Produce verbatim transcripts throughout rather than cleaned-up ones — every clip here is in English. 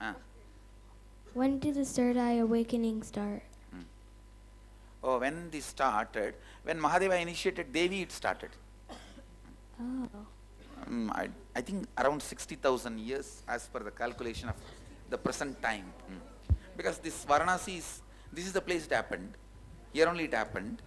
Ah. When did the third eye awakening start? Hmm. Oh, when this started, when Mahadeva initiated Devi, it started. Oh. Um, I, I think around sixty thousand years as per the calculation of the present time. Hmm. Because this Varanasi is, this is the place it happened. Here only it happened.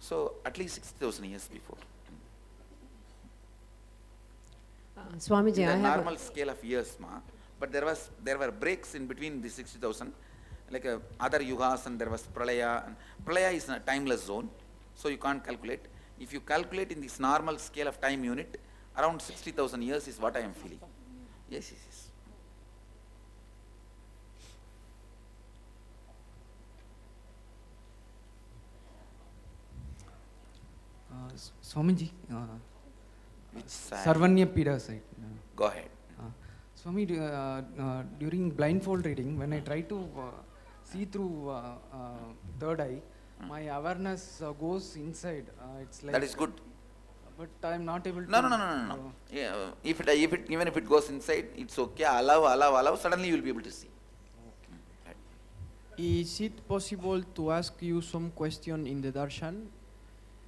So at least sixty thousand years before. Uh, Swamiji, the I have a... normal scale of years, ma. But there was there were breaks in between the sixty thousand, like uh, other yugas, and there was pralaya. And pralaya is in a timeless zone, so you can't calculate. If you calculate in this normal scale of time unit, around sixty thousand years is what I am feeling. Yes, yes, yes. Uh, Swamiji, uh, which side? Sarvanya Pida side. Uh, Go ahead. Swami, uh, uh, during blindfold reading, when I try to uh, see through uh, uh, third eye, mm. my awareness uh, goes inside. Uh, it's like that is good. But I am not able to. No, no, no, no, no. no. Yeah, if it, if it, even if it goes inside, it's okay. Allow, allow, allow. Suddenly you will be able to see. Okay. Right. Is it possible to ask you some question in the darshan?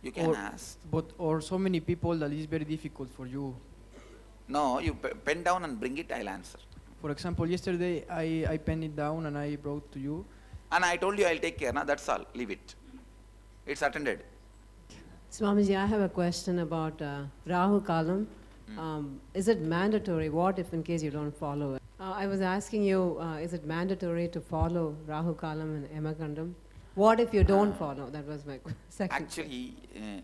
You can or, ask. But or so many people that is very difficult for you. No, you pen down and bring it, I'll answer. For example, yesterday I, I penned it down and I brought to you. And I told you I'll take care, no? That's all, leave it. It's attended. Swamiji, I have a question about uh, rahu kalam. Mm. Um, is it mandatory? What if in case you don't follow it? Uh, I was asking you, uh, is it mandatory to follow rahu kalam and emagandam? What if you don't uh, follow? That was my second Actually, uh,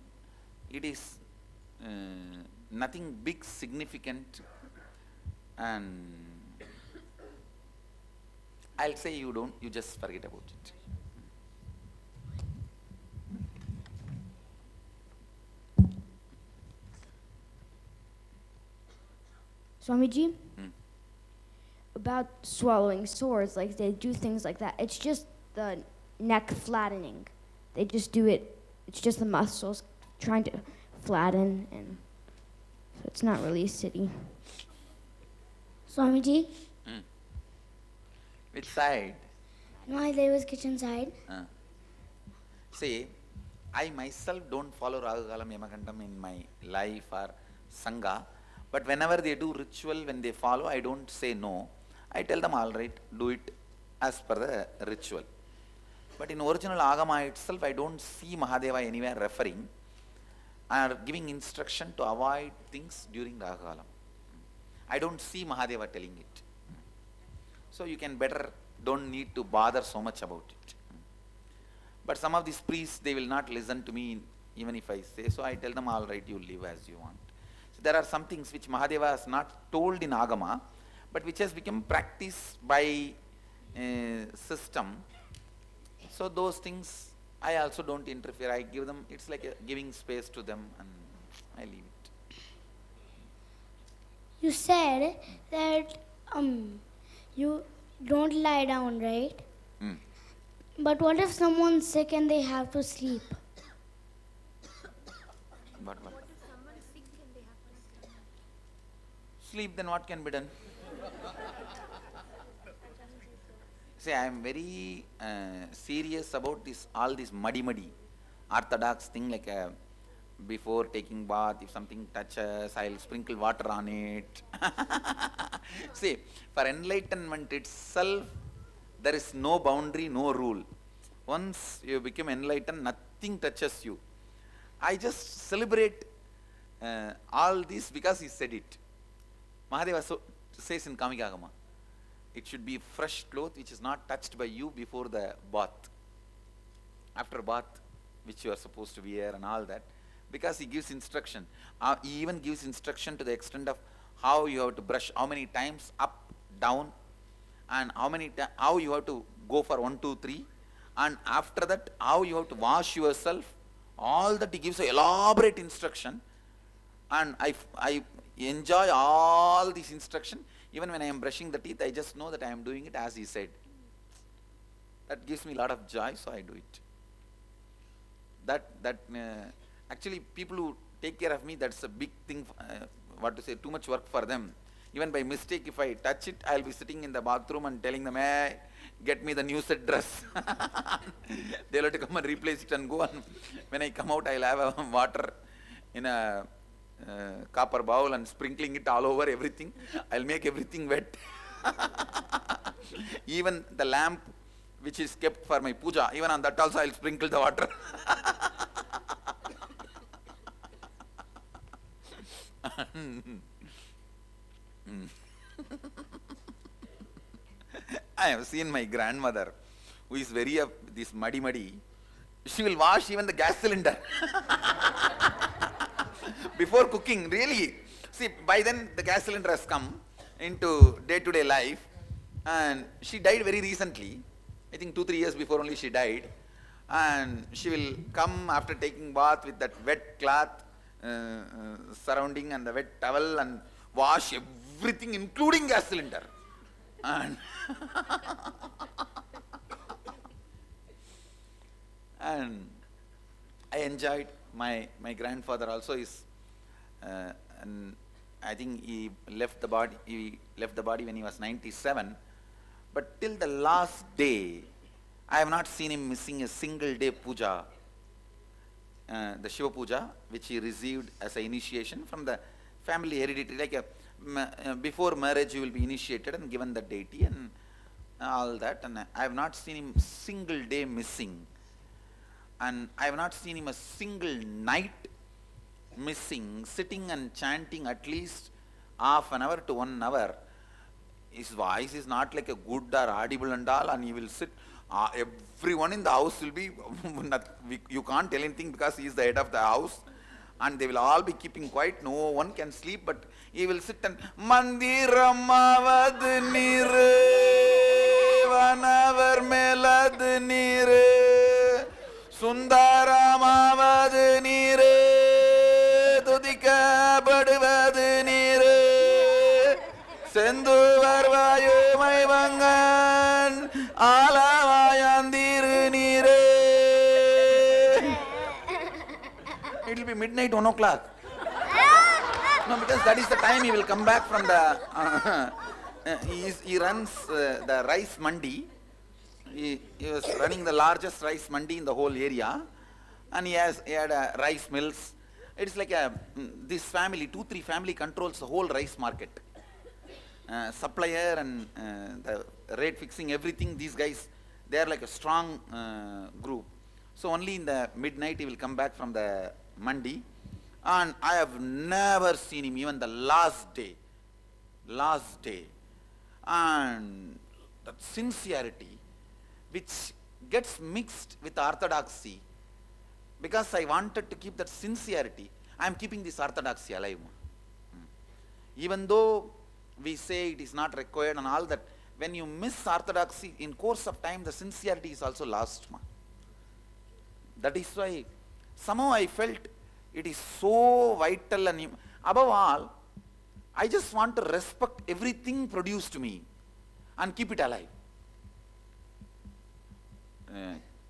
it is... Uh, nothing big, significant, and I'll say you don't, you just forget about it. Swamiji, hmm? about swallowing swords, like they do things like that, it's just the neck flattening. They just do it, it's just the muscles trying to flatten and... So it's not really a city. Swamiji? Mm. Which side? Mahadeva's kitchen side. Uh. See, I myself don't follow Ragalam Yamakantam in my life or Sangha. But whenever they do ritual, when they follow, I don't say no. I tell them, all right, do it as per the ritual. But in original Agama itself, I don't see Mahadeva anywhere referring. Are giving instruction to avoid things during Ragalam. I don't see Mahadeva telling it. So you can better, don't need to bother so much about it. But some of these priests, they will not listen to me even if I say, so I tell them, all right, you live as you want. So there are some things which Mahadeva has not told in Agama, but which has become practice by uh, system. So those things, I also don't interfere. I give them, it's like a giving space to them, and I leave it. You said that um, you don't lie down, right? Mm. But what if someone's sick and they have to sleep? But what? What if someone's sick and they have to sleep? Sleep, then what can be done? See, I am very uh, serious about this, all this muddy-muddy orthodox thing, like uh, before taking bath, if something touches, I'll sprinkle water on it. See, for enlightenment itself, there is no boundary, no rule. Once you become enlightened, nothing touches you. I just celebrate uh, all this because he said it. Mahadeva so, says in Kamikagama, it should be fresh cloth which is not touched by you before the bath. After bath, which you are supposed to wear and all that. Because he gives instruction. Uh, he even gives instruction to the extent of how you have to brush, how many times, up, down, and how many how you have to go for one, two, three. And after that, how you have to wash yourself. All that he gives an elaborate instruction. And I, I enjoy all this instruction. Even when I am brushing the teeth, I just know that I am doing it as he said. That gives me a lot of joy, so I do it. That, that uh, actually people who take care of me, that's a big thing, uh, what to say, too much work for them. Even by mistake, if I touch it, I'll be sitting in the bathroom and telling them, hey, get me the new set dress. They'll have to come and replace it and go. And when I come out, I'll have um, water in a uh, copper bowl and sprinkling it all over everything. I'll make everything wet. Even the lamp which is kept for my puja, even on that also I'll sprinkle the water. I have seen my grandmother, who is very of this muddy muddy. She will wash even the gas cylinder before cooking. Really, see, by then the gas cylinder has come into day-to-day life, and she died very recently. I think two three years before only she died, and she will come after taking bath with that wet cloth uh, uh, surrounding and the wet towel and wash everything, including gas cylinder. And and I enjoyed my my grandfather also is, uh, and I think he left the body. He left the body when he was ninety-seven. But till the last day, I have not seen him missing a single day puja, uh, the Shiva puja, which he received as an initiation from the family heredity. Like a, uh, before marriage, you will be initiated and given the deity and all that. And I have not seen him single day missing. And I have not seen him a single night missing, sitting and chanting at least half an hour to one hour. His voice is not like a good or audible and all, and he will sit. Uh, everyone in the house will be, not, we, you can't tell anything because he is the head of the house, and they will all be keeping quiet. No one can sleep, but he will sit and mandiram avad nire, vanavar melad nire, sundaram avad nire, tudika badvad nire. Sendu varvayu mai vangan alavayandir nire. It will be midnight, one o'clock. No, because that is the time he will come back from the... Uh, uh, he, is, he runs uh, the rice mandi. He, he was running the largest rice mandi in the whole area. And he, has, he had uh, rice mills. It's like a, this family, two, three family controls the whole rice market. Uh, supplier and uh, the rate fixing, everything, these guys, they are like a strong uh, group. So only in the midnight he will come back from the mandi, and I have never seen him even the last day, last day. And that sincerity which gets mixed with orthodoxy, because I wanted to keep that sincerity, I am keeping this orthodoxy alive. Hmm. Even though we say it is not required and all that. When you miss orthodoxy, in course of time, the sincerity is also lost. Ma. That is why somehow I felt it is so vital. And above all, I just want to respect everything produced to me and keep it alive. Uh,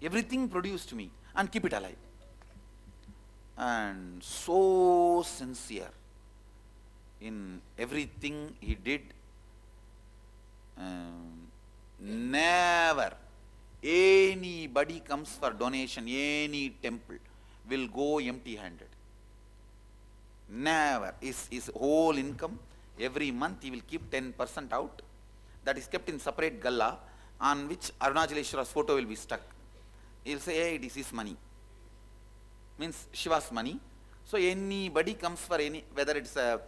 everything produced to me and keep it alive. And so sincere in everything he did, um, never anybody comes for donation, any temple will go empty-handed. Never. His, his whole income, every month he will keep ten percent out. That is kept in separate galla, on which Arunachaleswara's photo will be stuck. He will say, hey, it is his money. Means Shiva's money. So anybody comes for any, whether it's a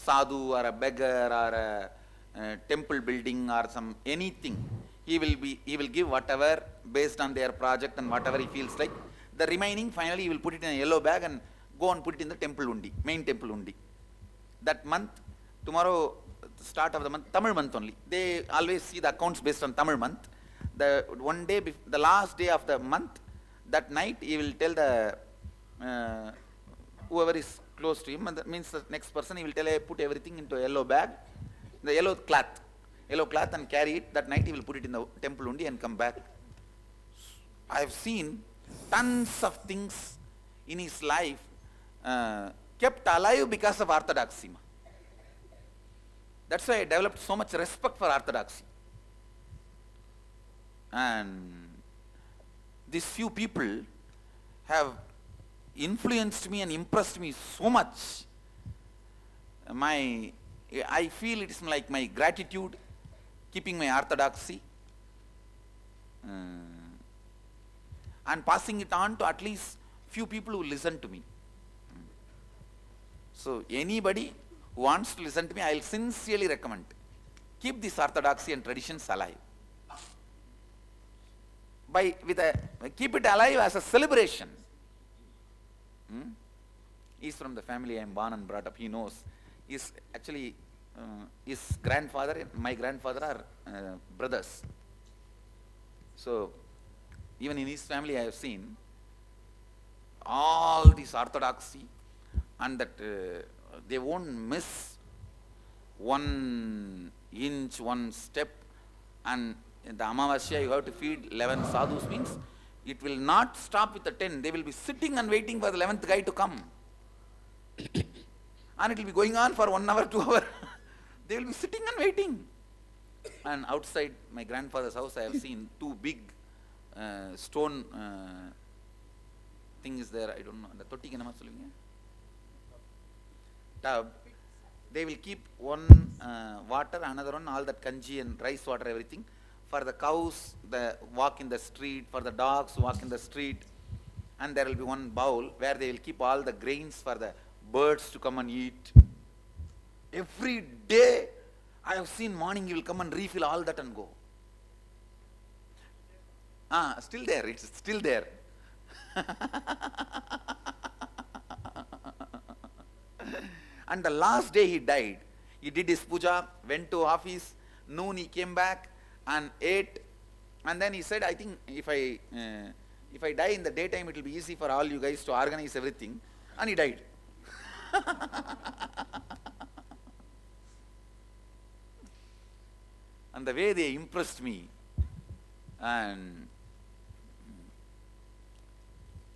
sadhu or a beggar or a uh, temple building or some anything, he will be he will give whatever based on their project and whatever he feels like. The remaining finally he will put it in a yellow bag and go and put it in the temple undi, main temple undi. That month, tomorrow start of the month, Tamil month only. They always see the accounts based on Tamil month. The one day, the last day of the month, that night he will tell the uh, whoever is close to him, and that means the next person, he will tell, I put everything into a yellow bag, the yellow cloth, yellow cloth and carry it. That night he will put it in the temple undi and come back. I have seen tons of things in his life uh, kept alive because of orthodoxy. That's why I developed so much respect for orthodoxy. And these few people have influenced me and impressed me so much. My, I feel it's like my gratitude, keeping my orthodoxy, uh, and passing it on to at least few people who listen to me. So anybody who wants to listen to me, I will sincerely recommend, keep this orthodoxy and traditions alive. By, with a, keep it alive as a celebration. Hmm? He's from the family I am born and brought up, he knows. He's actually, uh, his grandfather and my grandfather are uh, brothers. So, even in his family I have seen all this orthodoxy, and that uh, they won't miss one inch, one step, and in the amavasya you have to feed eleven sadhus means it will not stop with the ten. They will be sitting and waiting for the eleventh guy to come. And it will be going on for one hour, two hour. They will be sitting and waiting. And outside my grandfather's house I have seen two big uh, stone uh, things there, I don't know. The totti enna solvinga tub. They will keep one uh, water, another one, all that kanji and rice water, everything. For the cows, the walk in the street, for the dogs, walk in the street. And there will be one bowl where they will keep all the grains for the birds to come and eat. Every day, I have seen morning, you will come and refill all that and go. Ah, still there, it's still there. And the last day he died, he did his puja, went to office, noon he came back, and ate, and then he said, I think if I, uh, if I die in the daytime, it will be easy for all you guys to organize everything. And he died. And the way they impressed me, and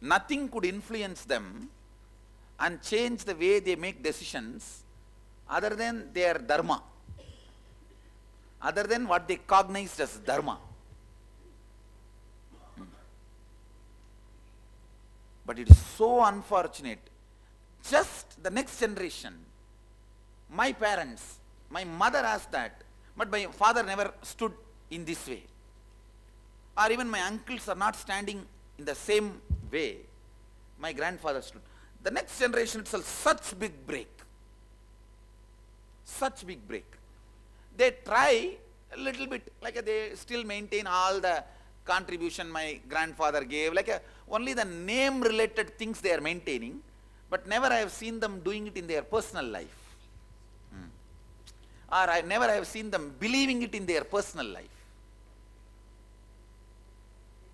nothing could influence them and change the way they make decisions other than their dharma. Other than what they cognized as dharma. But it is so unfortunate. Just the next generation, my parents, my mother asked that, but my father never stood in this way. Or even my uncles are not standing in the same way my grandfather stood. The next generation itself, such big break. Such big break. They try a little bit, like they still maintain all the contribution my grandfather gave, like a, only the name related things they are maintaining, but never I have seen them doing it in their personal life. Hmm. Or I never I have seen them believing it in their personal life.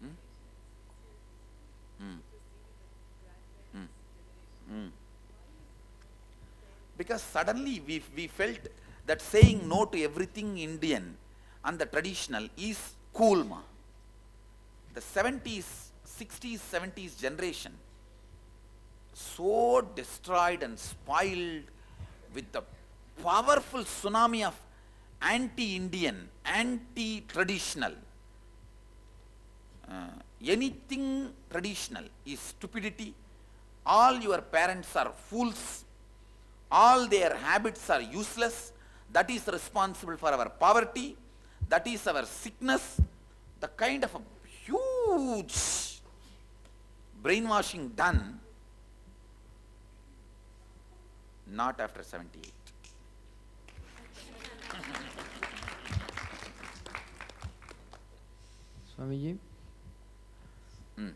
Hmm? Hmm. Hmm. Hmm. Because suddenly we, we felt that saying no to everything Indian and the traditional is cool, ma. The seventies, sixties, seventies generation, so destroyed and spoiled with the powerful tsunami of anti-Indian, anti-traditional. Uh, anything traditional is stupidity. All your parents are fools. All their habits are useless. That is responsible for our poverty, that is our sickness, the kind of a huge brainwashing done, not after seventy-eight. Swamiji, mm.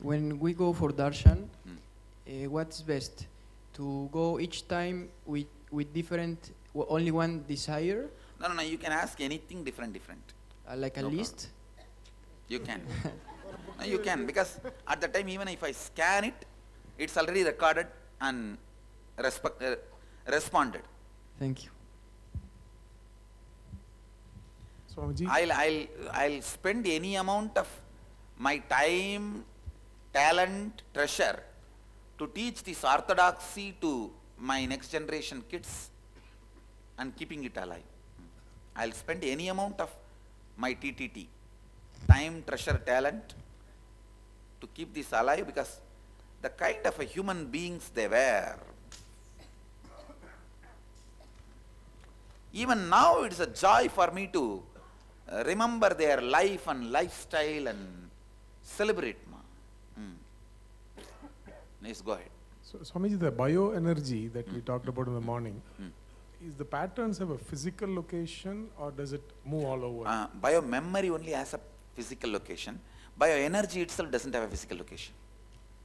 when we go for darshan, mm. uh, what's best? To go each time with, with different... only one desire? No, no, no. You can ask anything different, different. Uh, like a no list? Problem. You can. No, you can, because at the time, even if I scan it, it's already recorded and resp uh, responded. Thank you. Swamiji? I'll, I'll, I'll spend any amount of my time, talent, treasure to teach this orthodoxy to my next generation kids. and keeping it alive. I'll spend any amount of my T T T, time, treasure, talent, to keep this alive, because the kind of a human beings they were. Even now it's a joy for me to remember their life and lifestyle and celebrate. Mm. Please go ahead. So, Swamiji, the bioenergy that mm. we talked about in the morning, mm. is the patterns have a physical location or does it move all over? Uh, bio-memory only has a physical location. Bioenergy itself doesn't have a physical location.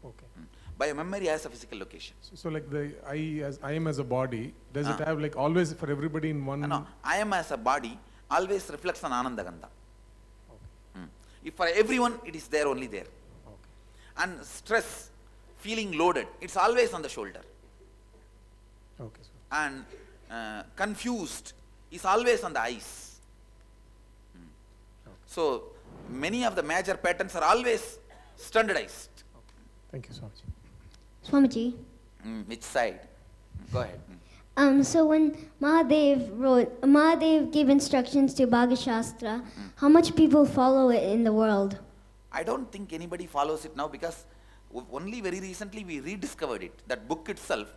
Okay. Mm. Bio-memory has a physical location. So, so like the I, as, I am as a body, does uh. it have like always for everybody in one? Uh, no, I am as a body always reflects on Anandaganda. Okay. Mm. If for everyone, it is there only there. Okay. And stress, feeling loaded, it's always on the shoulder. Okay, sir. And uh, confused is always on the eyes. Mm. Okay. So, many of the major patterns are always standardized. Thank you, Swamiji. Swamiji. Mm, which side? Go ahead. Mm. Um, so when Mahadeva wrote, Mahadeva gave instructions to Bhaga Shastra, mm. how much people follow it in the world? I don't think anybody follows it now, because only very recently we rediscovered it. That book itself,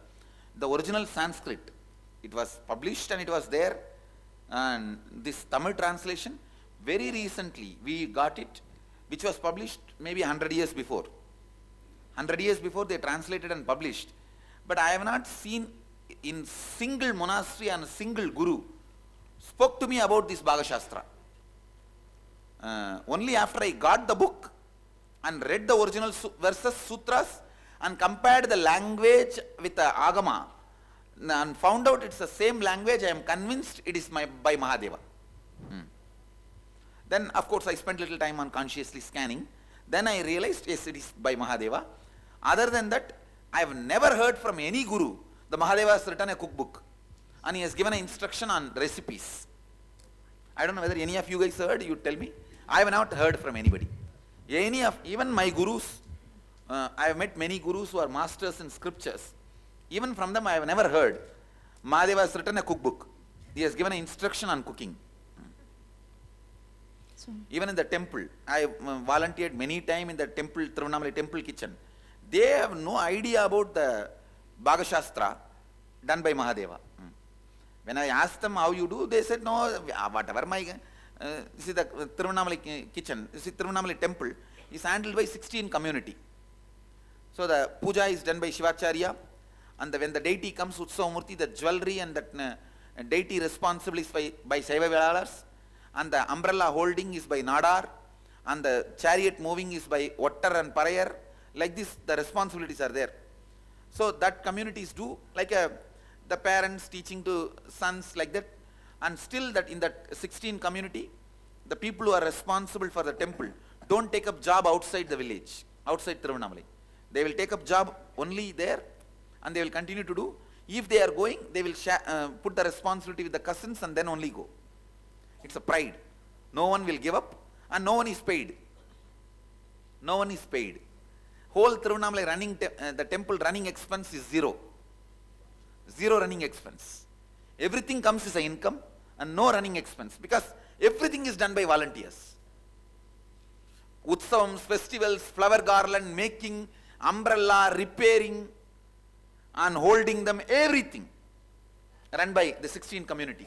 the original Sanskrit, it was published and it was there. And this Tamil translation, very recently we got it, which was published maybe one hundred years before. one hundred years before they translated and published. But I have not seen in single monastery and single guru spoke to me about this Bhaga Shastra. Uh, only after I got the book and read the original su verses, sutras, and compared the language with the Agama and found out it's the same language, I am convinced it is my, by Mahadeva. Hmm. Then of course I spent little time on consciously scanning. Then I realized, yes, it is by Mahadeva. Other than that, I have never heard from any guru. The Mahadeva has written a cookbook and he has given an instruction on recipes. I don't know whether any of you guys heard, you tell me. I have not heard from anybody. Any of, even my gurus, uh, I have met many gurus who are masters in scriptures. Even from them I have never heard. Mahadeva has written a cookbook. He has given an instruction on cooking. Even in the temple, I volunteered many times in the temple, Tiruvannamalai temple kitchen. They have no idea about the Bhaga Shastra done by Mahadeva. Mm. When I asked them how you do, they said, no, whatever my, uh, see the Tiruvannamalai kitchen, see Tiruvannamalai temple is handled by sixteen community. So the puja is done by Shivacharya, and the, when the deity comes, Utsavamurti, the jewelry and that uh, deity responsible is by, by Saiva Velalars. And the umbrella holding is by Nadar, and the chariot moving is by Water and Parayar. Like this, the responsibilities are there. So that communities do, like a, the parents teaching to sons, like that. And still that in that sixteen community, the people who are responsible for the temple don't take up job outside the village, outside Tiruvannamalai. They will take up job only there, and they will continue to do. If they are going, they will uh, put the responsibility with the cousins and then only go. It's a pride. No one will give up and no one is paid. No one is paid. Whole Tiruvannamalai running, te uh, the temple running expense is zero. Zero running expense. Everything comes as an income and no running expense, because everything is done by volunteers. Utsavams, festivals, flower garland, making, umbrella, repairing and holding them, everything run by the sixteen community.